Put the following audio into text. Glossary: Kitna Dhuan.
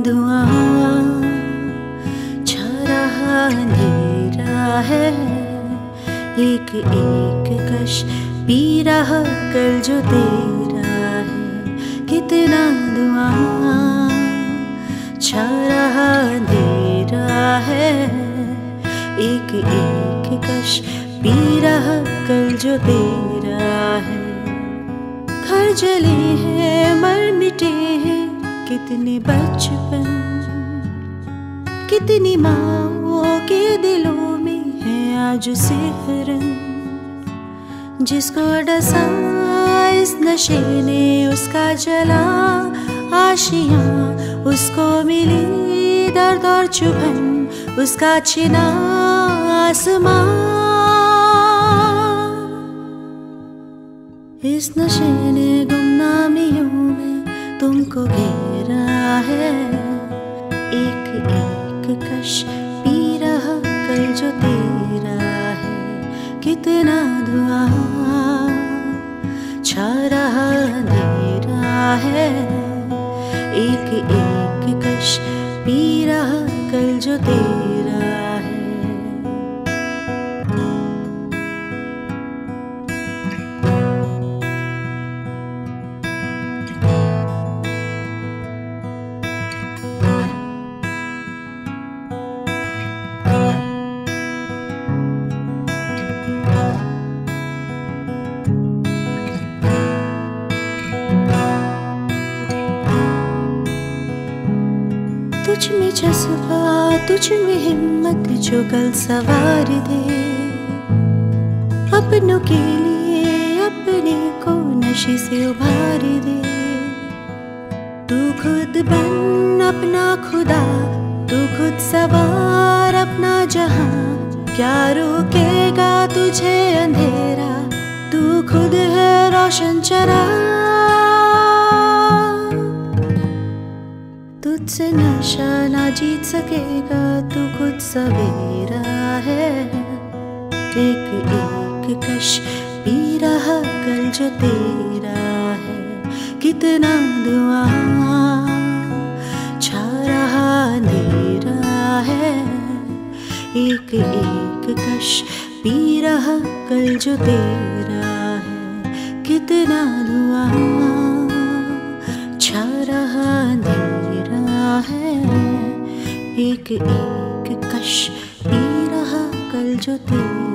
धुआं छा रहा अंधेरा है, एक एक कश पी रहा कल जो तेरा है। कितना धुआं छा रहा अंधेरा है, एक एक कश पी रहा कल जो तेरा है। घर जले हैं मर मिटे हैं कितने बचपन, कितनी माँओं के दिलों में है आज सिहरन। जिसको डसा इस नशे ने उसका जला आशियाँ, उसको मिली दर्द और चुभन, उसका छिना आसमां। इस नशे ने गुमनामियों में तुमको घेरा है, एक एक कश पी रहा कल जो तेरा है। कितना धुआं छा रहा अंधेरा है, एक एक कश पी रहा कल जो तेरा है। तुझ में जज्बा तुझ में हिम्मत जो कल सवार दे, अपनों के लिए अपने को नशे से उभार दे। तू खुद बन अपना खुदा, तू खुद सवार अपना जहां। क्या रोकेगा तुझे अंधेरा, तू खुद है रोशन चिराग। तुझसे नशा ना जीत सकेगा, तू खुद सवेरा है, एक एक कश पी रहा कल जो तेरा है। कितना धुआं छा रहा अंधेरा है, एक एक कश पी रहा कल जो तेरा है। कितना धुआं छा रहा है, एक एक कश पी रहा कल जो तेरा है।